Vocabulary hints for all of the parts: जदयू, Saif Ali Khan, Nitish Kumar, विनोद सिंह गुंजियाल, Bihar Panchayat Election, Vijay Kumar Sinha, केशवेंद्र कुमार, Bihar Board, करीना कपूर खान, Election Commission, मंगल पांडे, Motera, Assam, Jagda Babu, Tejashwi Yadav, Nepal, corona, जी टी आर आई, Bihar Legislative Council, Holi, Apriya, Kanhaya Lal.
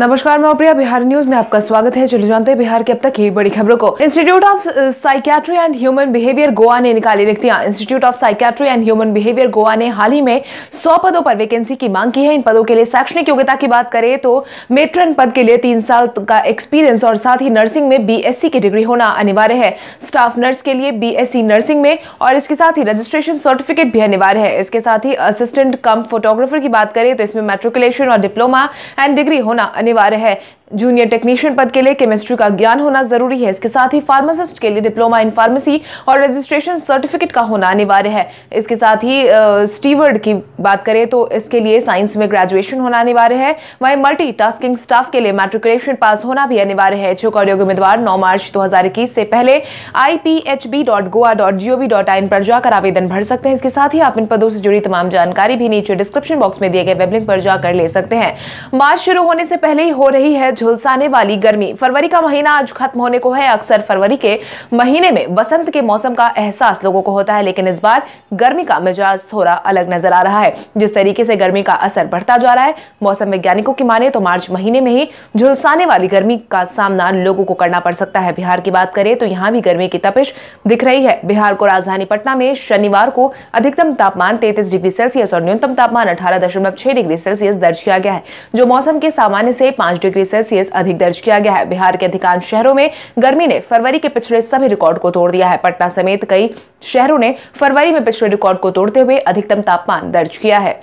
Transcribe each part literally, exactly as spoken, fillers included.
नमस्कार, मैं अप्रिया, बिहार न्यूज में आपका स्वागत है। चलो जानते हैं बिहार की अब तक की बड़ी खबरों को। Institute of psychiatry and human behaviour Goa ने निकाली रिक्तियां। Institute of psychiatry and human behaviour Goa ने हाल ही में सौ पदों पर वैकेंसी की मांग की है। इन पदों के लिए शैक्षणिक योग्यता की बात करें तो मेट्रन पद के लिए तीन साल का एक्सपीरियंस और साथ ही नर्सिंग में बी एस सी की डिग्री होना अनिवार्य है। स्टाफ नर्स के लिए बी एस सी नर्सिंग में और इसके साथ ही रजिस्ट्रेशन सर्टिफिकेट भी अनिवार्य है। इसके साथ ही असिस्टेंट कम फोटोग्राफर की बात करें तो इसमें मैट्रिकुलेशन और डिप्लोमा एंड डिग्री होना अनिवार्य है। जूनियर टेक्नीशियन पद के लिए केमिस्ट्री का ज्ञान होना जरूरी है। इसके साथ ही फार्मासिस्ट के लिए डिप्लोमा इन फार्मेसी और रजिस्ट्रेशन सर्टिफिकेट का होना अनिवार्य है। इसके साथ ही स्टीवर्ड की बात करें तो इसके लिए साइंस में ग्रेजुएशन होना अनिवार्य है। वहीं मल्टीटास्किंग स्टाफ के लिए मैट्रिकुलेशन पास होना भी अनिवार्य है। इच्छुक और योग्य उम्मीदवार नौ मार्च दो हजार इक्कीस से पहले I P H B dot Goa dot G O V dot I N पर जाकर आवेदन भर सकते हैं। इसके साथ ही आप इन पदों से जुड़ी तमाम जानकारी भी नीचे डिस्क्रिप्शन बॉक्स में दिए गए वेबलिंक पर जाकर ले सकते हैं। मार्च शुरू होने से पहले ही हो रही है झुलसाने वाली गर्मी। फरवरी का महीना आज खत्म होने को है। अक्सर फरवरी के महीने में बसंत के मौसम का एहसास लोगों को होता है, लेकिन इस बार गर्मी का मिजाज थोड़ा अलग नजर आ रहा है। जिस तरीके से गर्मी का असर बढ़ता जा रहा है, मौसम वैज्ञानिकों की माने तो मार्च महीने में ही झुलसाने वाली गर्मी का सामना लोगों को करना पड़ सकता है। बिहार की बात करें तो यहाँ भी गर्मी की तपिश दिख रही है। बिहार को राजधानी पटना में शनिवार को अधिकतम तापमान तैंतीस डिग्री सेल्सियस और न्यूनतम तापमान अठारह दशमलव छह डिग्री सेल्सियस दर्ज किया गया है, जो मौसम के सामान्य से पांच डिग्री सेल्सियस अधिक दर्ज किया गया है। बिहार के अधिकांश शहरों में गर्मी ने फरवरी के पिछले सभी रिकॉर्ड को तोड़ दिया है। पटना समेत कई शहरों ने फरवरी में पिछले रिकॉर्ड को तोड़ते हुए अधिकतम तापमान दर्ज किया है।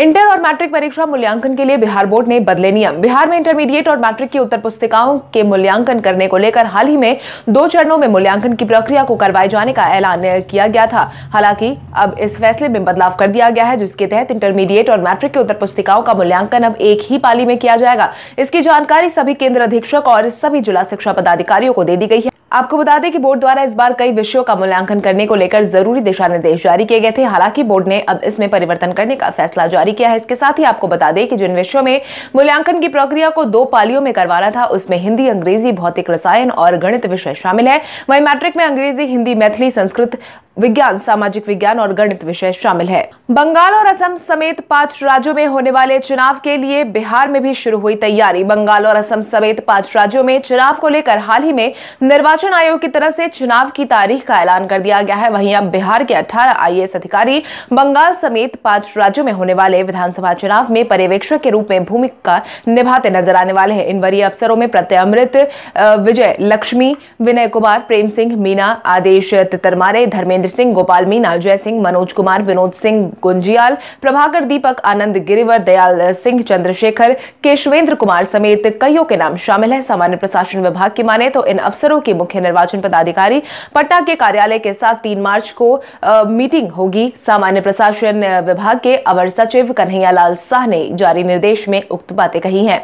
इंटर और मैट्रिक परीक्षा मूल्यांकन के लिए बिहार बोर्ड ने बदले नियम। बिहार में इंटरमीडिएट और मैट्रिक की उत्तर पुस्तिकाओं के मूल्यांकन करने को लेकर हाल ही में दो चरणों में मूल्यांकन की प्रक्रिया को करवाए जाने का ऐलान किया गया था। हालांकि अब इस फैसले में बदलाव कर दिया गया है, जिसके तहत इंटरमीडिएट और मैट्रिक की उत्तर पुस्तिकाओं का मूल्यांकन अब एक ही पाली में किया जाएगा। इसकी जानकारी सभी केंद्र अधीक्षक और सभी जिला शिक्षा पदाधिकारियों को दे दी गई है। आपको बता दें कि बोर्ड द्वारा इस बार कई विषयों का मूल्यांकन करने को लेकर जरूरी दिशा निर्देश जारी किए गए थे। हालांकि बोर्ड ने अब इसमें परिवर्तन करने का फैसला जारी किया है। इसके साथ ही आपको बता दें कि जिन विषयों में मूल्यांकन की प्रक्रिया को दो पालियों में करवाना था, उसमें हिंदी, अंग्रेजी, भौतिक, रसायन और गणित विषय शामिल है। वहीं मैट्रिक में अंग्रेजी, हिंदी, मैथिली, संस्कृत, विज्ञान, सामाजिक विज्ञान और गणित विषय शामिल है। बंगाल और असम समेत पांच राज्यों में होने वाले चुनाव के लिए बिहार में भी शुरू हुई तैयारी। बंगाल और असम समेत पांच राज्यों में चुनाव को लेकर हाल ही में निर्वाचन आयोग की तरफ से चुनाव की तारीख का ऐलान कर दिया गया है। वहीं अब बिहार के अठारह आईएएस अधिकारी बंगाल समेत पांच राज्यों में होने वाले विधानसभा चुनाव में पर्यवेक्षक के रूप में भूमिका निभाते नजर आने वाले हैं। इन वरीय अफसरों में प्रत्यामृत विजय लक्ष्मी, विनय कुमार, प्रेम सिंह मीना, आदेश तितरमारे, धर्मेंद्र सिंह, गोपाल मीना, जय सिंह, मनोज कुमार, विनोद सिंह गुंजियाल, प्रभाकर दीपक, आनंद गिरिवर, दयाल सिंह, चंद्रशेखर, केशवेंद्र कुमार समेत कईयों के नाम शामिल है। सामान्य प्रशासन विभाग की माने तो इन अफसरों की मुख्य निर्वाचन पदाधिकारी पटना के कार्यालय के साथ तीन मार्च को आ, मीटिंग होगी। सामान्य प्रशासन विभाग के अवर सचिव कन्हैया लाल शाह ने जारी निर्देश में उक्त बातें कही है।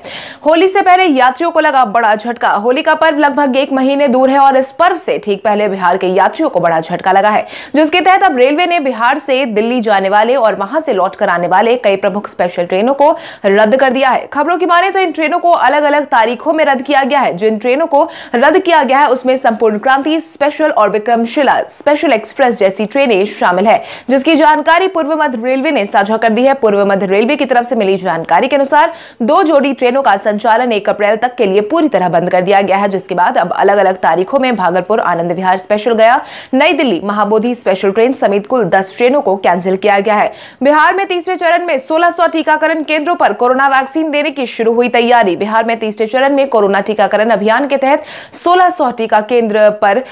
होली से पहले यात्रियों को लगा बड़ा झटका। होली का पर्व लगभग एक महीने दूर है और इस पर्व से ठीक पहले बिहार के यात्रियों को बड़ा झटका लगा है, जिसके तहत अब रेलवे ने बिहार से दिल्ली जाने वाले और वहां से लौट कर आने वाले कई प्रमुख स्पेशल ट्रेनों को रद्द कर दिया है। खबरों की माने तो इन ट्रेनों को अलग अलग तारीखों में रद्द किया गया है। जिन ट्रेनों को रद्द किया गया है उसमें संपूर्ण क्रांति स्पेशल और विक्रमशिला स्पेशल एक्सप्रेस जैसी ट्रेनें शामिल है, जिसकी जानकारी पूर्व मध्य रेलवे ने साझा कर दी है। पूर्व मध्य रेलवे की तरफ से मिली जानकारी के अनुसार दो जोड़ी ट्रेनों का संचालन एक अप्रैल तक के लिए पूरी तरह बंद कर दिया गया है, जिसके बाद अब अलग अलग तारीखों में भागलपुर, आनंद विहार स्पेशल, गया, नई दिल्ली, महाबोधि स्पेशल ट्रेन समेत कुल दस ट्रेनों को कैंसिल किया गया है। बिहार में तीसरे चरण में सोलह सौ टीकाकरण केंद्रों पर कोरोना वैक्सीन देने की शुरू हुई तैयारी। बिहार में तीसरे चरण में कोरोना टीकाकरण अभियान के तहत सोलह सौ टीका केंद्र पर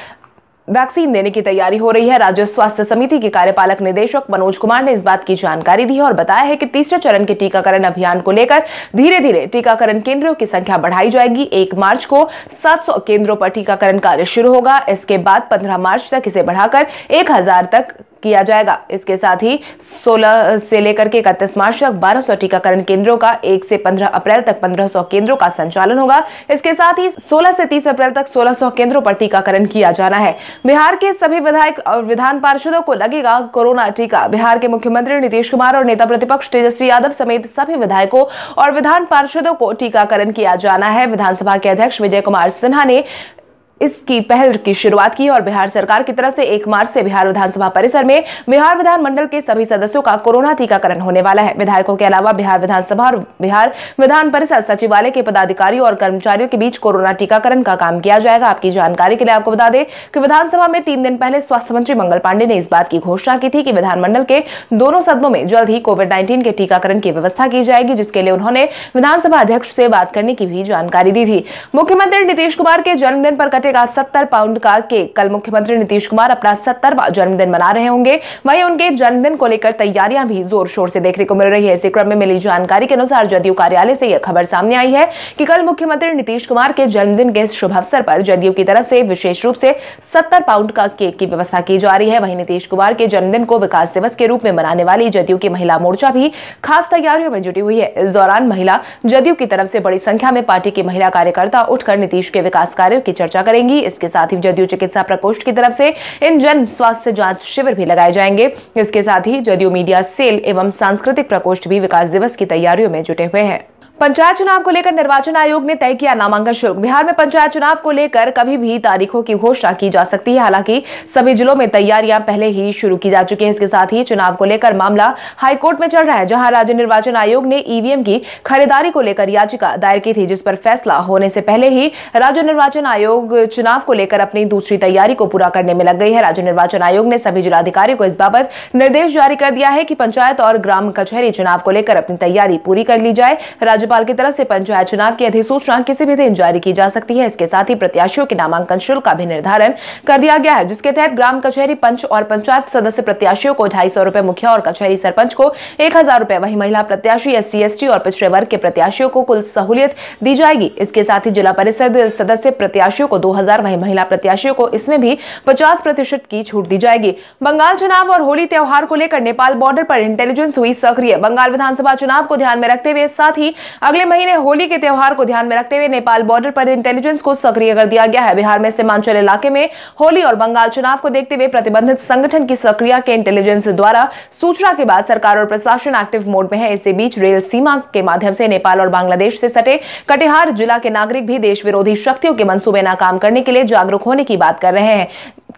वैक्सीन देने की तैयारी हो रही है। राज्य स्वास्थ्य समिति के कार्यपालक निदेशक मनोज कुमार ने इस बात की जानकारी दी है और बताया है कि तीसरे चरण के टीकाकरण अभियान को लेकर धीरे धीरे टीकाकरण केंद्रों की संख्या बढ़ाई जाएगी। एक मार्च को सात सौ केंद्रों पर टीकाकरण कार्य शुरू होगा। इसके बाद पंद्रह मार्च तक इसे बढ़ाकर एक हजार तक किया जाएगा। इसके साथ ही सोलह से लेकर के इकतीस मार्च तक बारह सौ टीकाकरण केंद्रों का, एक से पंद्रह अप्रैल तक पंद्रह सौ केंद्रों का संचालन होगा। इसके साथ ही सोलह से तीस अप्रैल तक सोलह सौ केंद्रों पर टीकाकरण किया जाना है। बिहार के सभी विधायक और विधान पार्षदों को लगेगा कोरोना टीका। बिहार के मुख्यमंत्री नीतीश कुमार और नेता प्रतिपक्ष तेजस्वी यादव समेत सभी विधायकों और विधान पार्षदों को टीकाकरण किया जाना है। विधानसभा के अध्यक्ष विजय कुमार सिन्हा ने इसकी पहल की शुरुआत की और बिहार सरकार की तरफ से एक मार्च से बिहार विधानसभा परिसर में बिहार विधानमंडल के सभी सदस्यों का कोरोना टीकाकरण होने वाला है। विधायकों के अलावा बिहार विधानसभा और बिहार विधान परिषद सचिवालय के पदाधिकारियों और कर्मचारियों के बीच कोरोना टीकाकरण का काम किया जाएगा। आपकी जानकारी के लिए आपको बता दें कि विधानसभा में तीन दिन पहले स्वास्थ्य मंत्री मंगल पांडे ने इस बात की घोषणा की थी कि विधानमंडल के दोनों सदनों में जल्द ही कोविड नाइन्टीन के टीकाकरण की व्यवस्था की जाएगी, जिसके लिए उन्होंने विधानसभा अध्यक्ष से बात करने की भी जानकारी दी थी। मुख्यमंत्री नीतीश कुमार के जन्मदिन पर कटेगा सत्तर पाउंड का केक। कल मुख्यमंत्री नीतीश कुमार अपना सत्तरवां जन्मदिन मना रहे होंगे। वहीं उनके जन्मदिन को लेकर तैयारियां भी जोर शोर से देखने को मिल रही है। इसी क्रम में मिली जानकारी के अनुसार जदयू कार्यालय से यह खबर सामने आई है कि कल मुख्यमंत्री नीतीश कुमार के जन्मदिन के शुभ अवसर पर जदयू की तरफ से विशेष रूप से सत्तर पाउंड का केक की व्यवस्था की जा रही है। वहीं नीतीश कुमार के जन्मदिन को विकास दिवस के रूप में मनाने वाली जदयू की महिला मोर्चा भी खास तैयारियों में जुटी हुई है। इस दौरान महिला जदयू की तरफ से बड़ी संख्या में पार्टी की महिला कार्यकर्ता उठकर नीतीश के विकास कार्यों की चर्चा करेंगी। इसके साथ ही जदयू चिकित्सा प्रकोष्ठ की तरफ से इन जन स्वास्थ्य जांच शिविर भी लगाए जाएंगे। इसके साथ ही जदयू मीडिया सेल एवं सांस्कृतिक प्रकोष्ठ भी विकास दिवस की तैयारियों में जुटे हुए हैं। पंचायत चुनाव को लेकर निर्वाचन आयोग ने तय किया नामांकन शुल्क। बिहार में पंचायत चुनाव को लेकर कभी भी तारीखों की घोषणा की जा सकती है। हालांकि सभी जिलों में तैयारियां पहले ही शुरू की जा चुकी हैं। इसके साथ ही चुनाव को लेकर मामला हाईकोर्ट में चल रहा है, जहां राज्य निर्वाचन आयोग ने ईवीएम की खरीदारी को लेकर याचिका दायर की थी, जिस पर फैसला होने से पहले ही राज्य निर्वाचन आयोग चुनाव को लेकर अपनी दूसरी तैयारी को पूरा करने में लग गई है। राज्य निर्वाचन आयोग ने सभी जिलाधिकारियों को इस बाबत निर्देश जारी कर दिया है कि पंचायत और ग्राम कचहरी चुनाव को लेकर अपनी तैयारी पूरी कर ली जाए। राज्य राज्यपाल की तरफ से पंचायत चुनाव की अधिसूचना किसी भी दिन जारी की जा सकती है। इसके साथ ही प्रत्याशियों के नामांकन शुल्क का भी निर्धारण कर दिया गया है, जिसके तहत ग्राम कचहरी पंच और पंचायत सदस्य प्रत्याशियों को ढाई सौ रुपए, मुखिया और कचहरी सरपंच को एक हजार रुपए, वहीं महिला प्रत्याशी, एससी, एसटी और पिछड़े वर्ग के प्रत्याशियों को कुल सहूलियत दी जाएगी। इसके साथ ही जिला परिषद सदस्य प्रत्याशियों को दो हजार, वहीं महिला प्रत्याशियों को इसमें भी पचास प्रतिशत की छूट दी जाएगी। बंगाल चुनाव और होली त्योहार को लेकर नेपाल बॉर्डर पर इंटेलिजेंस हुई सक्रिय। बंगाल विधानसभा चुनाव को ध्यान में रखते हुए साथ ही अगले महीने होली के त्योहार को ध्यान में रखते हुए नेपाल बॉर्डर पर इंटेलिजेंस को सक्रिय कर दिया गया है। बिहार में सीमांचल इलाके में होली और बंगाल चुनाव को देखते हुए प्रतिबंधित संगठन की सक्रियता के इंटेलिजेंस द्वारा सूचना के बाद सरकार और प्रशासन एक्टिव मोड में है। इसी बीच रेल सीमा के माध्यम से नेपाल और बांग्लादेश से सटे कटिहार जिला के नागरिक भी देश विरोधी शक्तियों के मंसूबे नाकाम करने के लिए जागरूक होने की बात कर रहे हैं।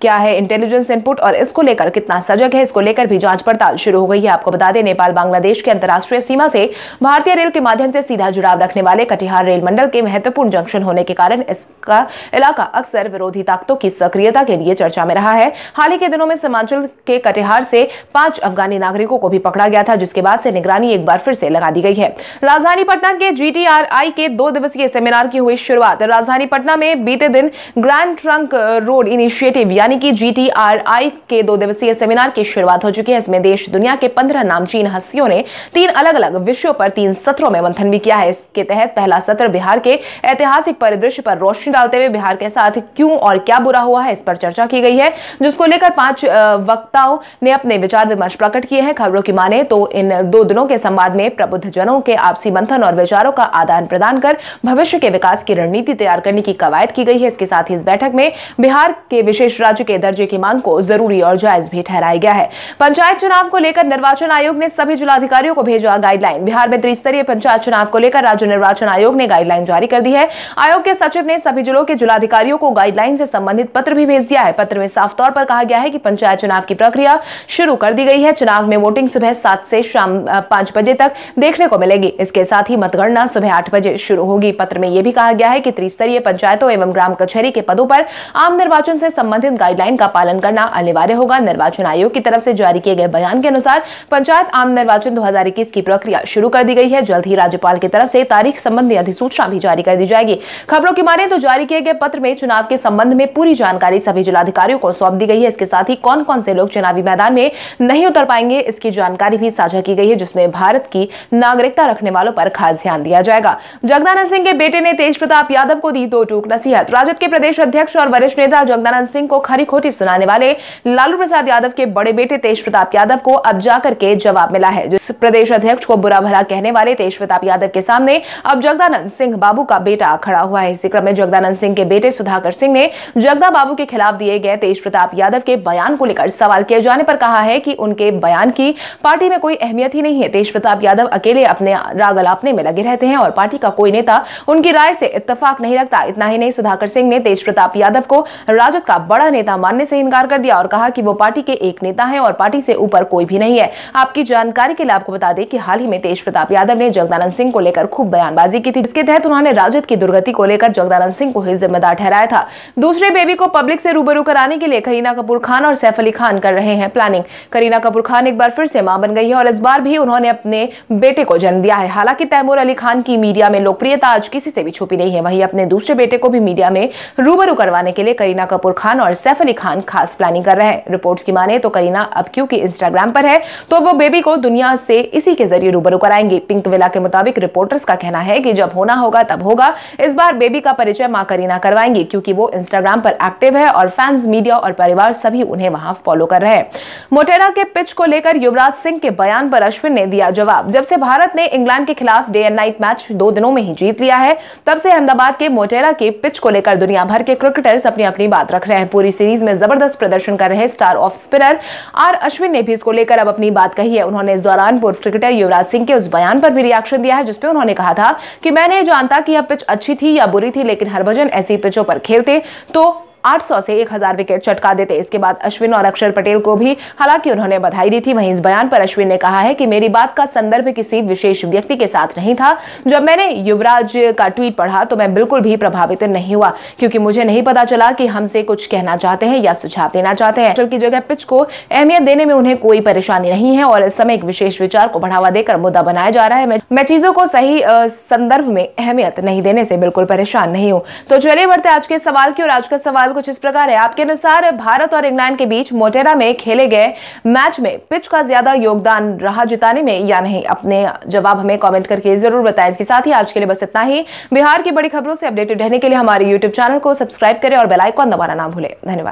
क्या है इंटेलिजेंस इनपुट और इसको लेकर कितना सजग है, इसको लेकर भी जांच पड़ताल शुरू हो गई है। आपको बता दें, नेपाल बांग्लादेश के अंतर्राष्ट्रीय सीमा से भारतीय रेल के माध्यम से सीधा जुड़ाव रखने वाले कटिहार रेल मंडल के महत्वपूर्ण जंक्शन होने के कारण इसका इलाका अक्सर विरोधी ताकतों की सक्रियता के लिए चर्चा में रहा है। हाल ही के दिनों में सीमांचल के कटिहार से पांच अफगानी नागरिकों को भी पकड़ा गया था, जिसके बाद से निगरानी एक बार फिर से लगा दी गई है। राजधानी पटना के जी टी आर आई के दो दिवसीय सेमिनार की हुई शुरुआत। राजधानी पटना में बीते दिन ग्रैंड ट्रंक रोड इनिशिएटिव यानी कि जी टी आर आई के दो दिवसीय सेमिनार की शुरुआत हो चुकी है। इसमें देश दुनिया के पंद्रह नामचीन हस्तियों ने तीन अलग अलग विषयों पर तीन सत्रों में मंथन भी किया है। इसके तहत पहला सत्र बिहार के ऐतिहासिक परिदृश्य पर रोशनी डालते हुए बिहार के साथ क्यों और क्या बुरा हुआ है, इस पर चर्चा की गई है, जिसको लेकर पांच वक्ताओं ने अपने विचार विमर्श प्रकट किए हैं। खबरों की माने तो इन दो दिनों के संवाद में प्रबुद्धजनों के आपसी मंथन और विचारों का आदान प्रदान कर भविष्य के विकास की रणनीति तैयार करने की कवायद की गई है। इसके साथ ही इस बैठक में बिहार के विशेष राज्य के दर्जे की मांग को जरूरी और जायज भी ठहराया गया है। पंचायत चुनाव को लेकर निर्वाचन आयोग ने सभी जिलाधिकारियों को भेजा गाइडलाइन। बिहार में त्रिस्तरीय पंचायत चुनाव को लेकर राज्य निर्वाचन आयोग ने गाइडलाइन जारी कर दी है। आयोग के सचिव ने सभी जिलों के जिलाधिकारियों को गाइडलाइन से संबंधित पत्र भी भेज दिया है। पत्र में साफ तौर पर कहा गया है कि पंचायत चुनाव की प्रक्रिया शुरू कर दी गई है। चुनाव में वोटिंग सुबह सात से शाम पांच बजे तक देखने को मिलेगी। इसके साथ ही मतगणना सुबह आठ बजे शुरू होगी। पत्र में यह भी कहा गया है कि त्रिस्तरीय पंचायतों एवं ग्राम कचहरी के पदों पर आम निर्वाचन से संबंधित गाइडलाइन का पालन करना अनिवार्य होगा। निर्वाचन आयोग की तरफ से जारी किए गए बयान के अनुसार पंचायत आम निर्वाचन दो हजार इक्कीस की प्रक्रिया शुरू कर दी गई है। जल्द ही राज्यपाल की तरफ से तारीख संबंधी अधिसूचना भी जारी कर दी जाएगी। खबरों की माने तो जारी किए गए पत्र में चुनाव के संबंध में पूरी जानकारी सभी जिलाधिकारियों को सौंप दी गई है। इसके साथ ही कौन कौन से लोग चुनावी मैदान में नहीं उतर पाएंगे, इसकी जानकारी भी साझा की गई है, जिसमें भारत की नागरिकता रखने वालों पर खास ध्यान दिया जाएगा। जगदानंद सिंह के बेटे ने तेज प्रताप यादव को दी दो टूक नसीहत। राजद के प्रदेश अध्यक्ष और वरिष्ठ नेता जगदानंद सिंह को खरी खोटी सुनाने वाले लालू प्रसाद यादव के बड़े बेटे तेज प्रताप यादव को अब जाकर के जवाब मिला है। जिस प्रदेश अध्यक्ष को बुरा भला कहने वाले तेज प्रताप यादव के सामने अब जगदानंद सिंह बाबू का बेटा खड़ा हुआ है। इसी क्रम में जगदानंद सिंह के बेटे सुधाकर सिंह ने जगदा बाबू के खिलाफ दिए गए तेज प्रताप यादव के बयान को लेकर सवाल किए जाने पर कहा है कि उनके बयान की पार्टी में कोई अहमियत ही नहीं है। तेज प्रताप यादव अकेले अपने राग अलापने में लगे रहते हैं और पार्टी का कोई नेता उनकी राय से इत्तेफाक नहीं रखता। इतना ही नहीं, सुधाकर सिंह ने तेज प्रताप यादव को राजद का बड़ा नेता मानने से इनकार कर दिया और कहा कि वो पार्टी के एक नेता हैं और पार्टी से ऊपर कोई भी नहीं है। आपकी जानकारी के लिए आपको बता दें कि हाल ही में तेज प्रताप यादव ने जगदानंद सिंह को लेकर खूब बयानबाजी की थी, जिसके तहत उन्होंने राजद की दुर्गति को लेकर जगदानंद सिंह को ही जिम्मेदार ठहराया था। दूसरे बेबी को पब्लिक से रूबरू कराने के लिए करीना कपूर खान और सैफ अली खान कर रहे हैं प्लानिंग। करीना कपूर खान एक बार फिर से मां बन गई है और इस बार भी उन्होंने अपने बेटे को जन्म दिया है। हालांकि तैमूर अली खान की मीडिया में लोकप्रियता आज किसी से भी छुपी नहीं है। वहीं अपने दूसरे बेटे को भी मीडिया में रूबरू करवाने के लिए करीना कपूर खान और सैफ अली खान खास प्लानिंग कर रहे हैं। रिपोर्ट्स की माने तो करीना अब क्योंकि इंस्टाग्राम पर है तो वो बेबी को दुनिया से इसी के जरिए रूबरू कराएंगी। पिंक विला के मुताबिक रिपोर्टर्स का कहना है कि जब होना होगा तब होगा। इस बार बेबी का परिचय मां करीना करवाएंगी क्योंकि वो इंस्टाग्राम पर एक्टिव है और फैंस, मीडिया और परिवार सभी उन्हें वहां फॉलो कर रहे हैं। मोटेरा के पिच को लेकर युवराज सिंह के बयान पर अश्विन ने दिया जवाब। जब से भारत ने इंग्लैंड के खिलाफ डे एंड नाइट मैच दो दिनों में ही जीत लिया है तब से अहमदाबाद के मोटेरा के पिच को लेकर दुनिया भर के क्रिकेटर्स अपनी अपनी बात रख रहे हैं। पूरी सीरीज में जबरदस्त प्रदर्शन कर रहे star off spinner R Ashwin ने भी इसको लेकर अब अपनी बात कही है। उन्होंने इस दौरान पूर्व क्रिकेटर युवराज सिंह के उस बयान पर भी रिएक्शन दिया है जिसपे उन्होंने कहा था कि मैं नहीं जानता कि यह पिच अच्छी थी या बुरी थी, लेकिन हरभजन ऐसी पिचों पर खेलते तो आठ सौ से एक हज़ार विकेट चटका देते। इसके बाद अश्विन और अक्षर पटेल को भी हालांकि उन्होंने बधाई दी थी। वहीं इस बयान पर अश्विन ने कहा है कि मेरी बात का संदर्भ किसी विशेष व्यक्ति के साथ नहीं था। जब मैंने युवराज का ट्वीट पढ़ा तो मैं बिल्कुल भी प्रभावित नहीं हुआ क्योंकि मुझे नहीं पता चला कि हमसे कुछ कहना चाहते हैं या सुझाव देना चाहते हैं। की जगह पिच को अहमियत देने में उन्हें कोई परेशानी नहीं है और इस समय एक विशेष विचार को बढ़ावा देकर मुद्दा बनाया जा रहा है। मैं चीजों को सही संदर्भ में अहमियत नहीं देने से बिल्कुल परेशान नहीं हूँ। तो चलिए बढ़ते आज के सवाल की, और आज का सवाल कुछ इस प्रकार है। आपके अनुसार भारत और इंग्लैंड के बीच मोटेरा में खेले गए मैच में पिच का ज्यादा योगदान रहा जिताने में या नहीं? अपने जवाब हमें कमेंट करके जरूर बताएं। इसके साथ ही आज के लिए बस इतना ही। बिहार की बड़ी खबरों से अपडेटेड रहने के लिए हमारे यूट्यूब चैनल को सब्सक्राइब करें और बेल आइकॉन दबाना ना भूलें। धन्यवाद।